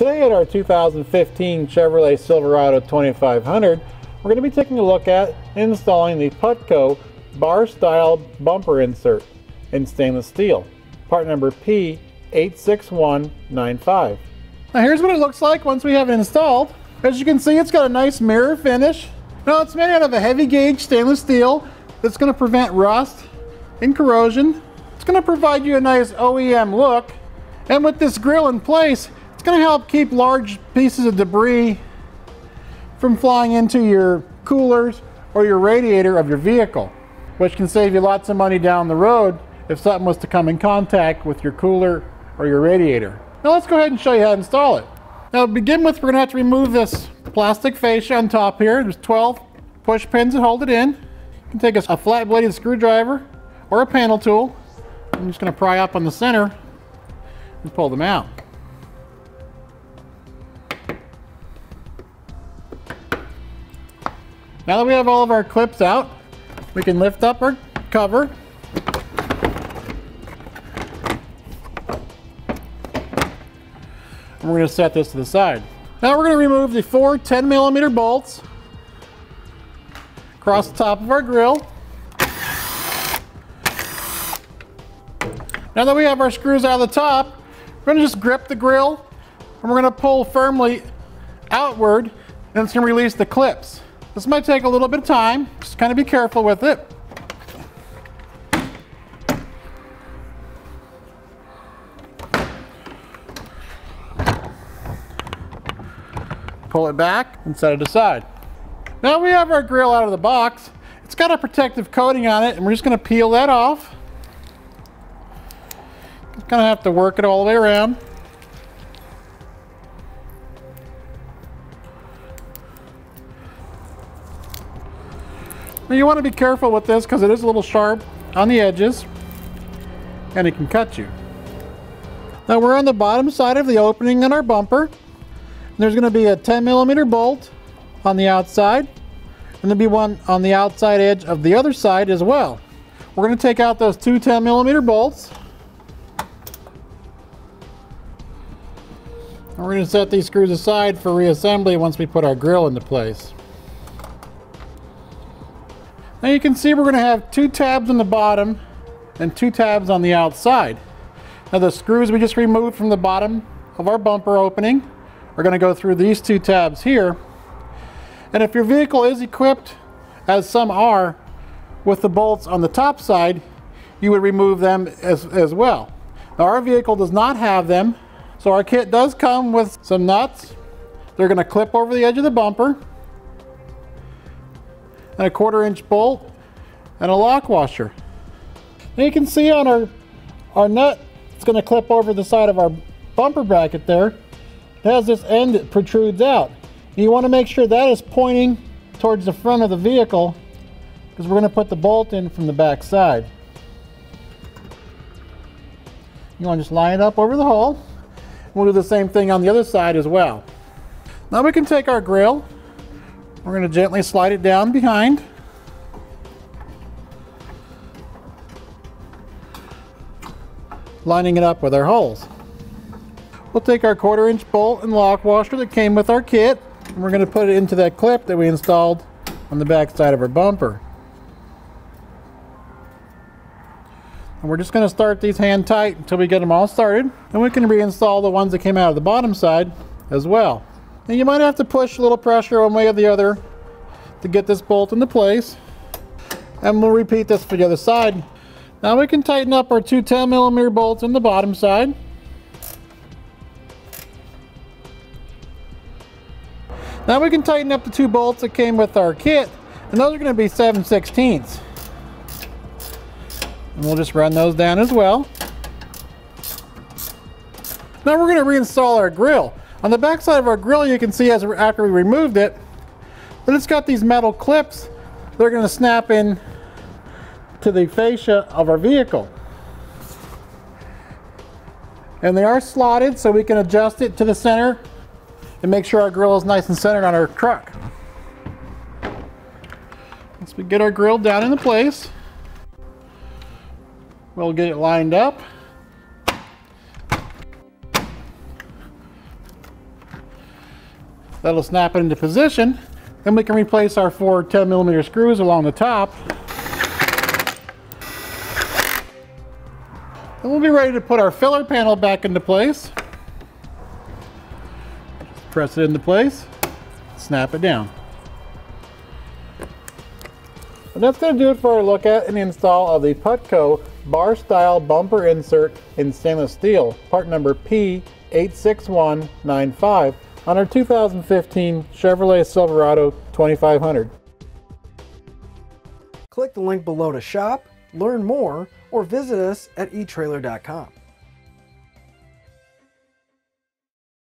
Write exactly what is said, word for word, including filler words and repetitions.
Today at our two thousand fifteen Chevrolet Silverado twenty-five hundred, we're going to be taking a look at installing the Putco bar style bumper insert in stainless steel, part number P eight six one nine five. Now here's what it looks like once we have it installed. As you can see, it's got a nice mirror finish. Now it's made out of a heavy gauge stainless steel that's going to prevent rust and corrosion. It's going to provide you a nice O E M look, and with this grill in place, it's going to help keep large pieces of debris from flying into your coolers or your radiator of your vehicle, which can save you lots of money down the road if something was to come in contact with your cooler or your radiator. Now let's go ahead and show you how to install it. Now to begin with, we're going to have to remove this plastic fascia on top here. There's twelve push pins that hold it in. You can take a flat bladed screwdriver or a panel tool. I'm just going to pry up on the center and pull them out. Now that we have all of our clips out, we can lift up our cover. And we're going to set this to the side. Now we're going to remove the four ten millimeter bolts across the top of our grill. Now that we have our screws out of the top, we're going to just grip the grill and we're going to pull firmly outward, and it's going to release the clips. This might take a little bit of time, just kind of be careful with it. Pull it back and set it aside. Now we have our grill out of the box. It's got a protective coating on it, and we're just going to peel that off. Just kind of have to work it all the way around. Now you want to be careful with this because it is a little sharp on the edges and it can cut you. Now we're on the bottom side of the opening in our bumper. There's going to be a ten millimeter bolt on the outside, and there'll be one on the outside edge of the other side as well. We're going to take out those two ten millimeter bolts. And we're going to set these screws aside for reassembly once we put our grill into place. Now you can see we're going to have two tabs on the bottom and two tabs on the outside. Now the screws we just removed from the bottom of our bumper opening are going to go through these two tabs here. And if your vehicle is equipped, as some are, with the bolts on the top side, you would remove them as, as well. Now our vehicle does not have them, so our kit does come with some nuts. They're going to clip over the edge of the bumper, and a quarter inch bolt, and a lock washer. Now you can see on our, our nut, it's going to clip over the side of our bumper bracket there. It has this end that protrudes out. You want to make sure that is pointing towards the front of the vehicle, because we're going to put the bolt in from the back side. You want to just line it up over the hole. We'll do the same thing on the other side as well. Now we can take our grill. We're going to gently slide it down behind. Lining it up with our holes. We'll take our quarter inch bolt and lock washer that came with our kit, and we're going to put it into that clip that we installed on the back side of our bumper. And we're just going to start these hand tight until we get them all started. And we can reinstall the ones that came out of the bottom side as well. And you might have to push a little pressure one way or the other to get this bolt into place. And we'll repeat this for the other side. Now we can tighten up our two ten millimeter bolts on the bottom side. Now we can tighten up the two bolts that came with our kit, and those are going to be seven sixteenths. And we'll just run those down as well. Now we're going to reinstall our grill. On the back side of our grill, you can see as after we removed it, that it's got these metal clips that are going to snap in to the fascia of our vehicle. And they are slotted, so we can adjust it to the center and make sure our grill is nice and centered on our truck. Once we get our grill down into place, we'll get it lined up. That'll snap it into position. Then we can replace our four ten millimeter screws along the top. And we'll be ready to put our filler panel back into place. Just press it into place, snap it down. And that's going to do it for a look at and install of the Putco bar style bumper insert in stainless steel, part number P eight six one nine five on our two thousand fifteen Chevrolet Silverado twenty-five hundred. Click the link below to shop, learn more, or visit us at e trailer dot com.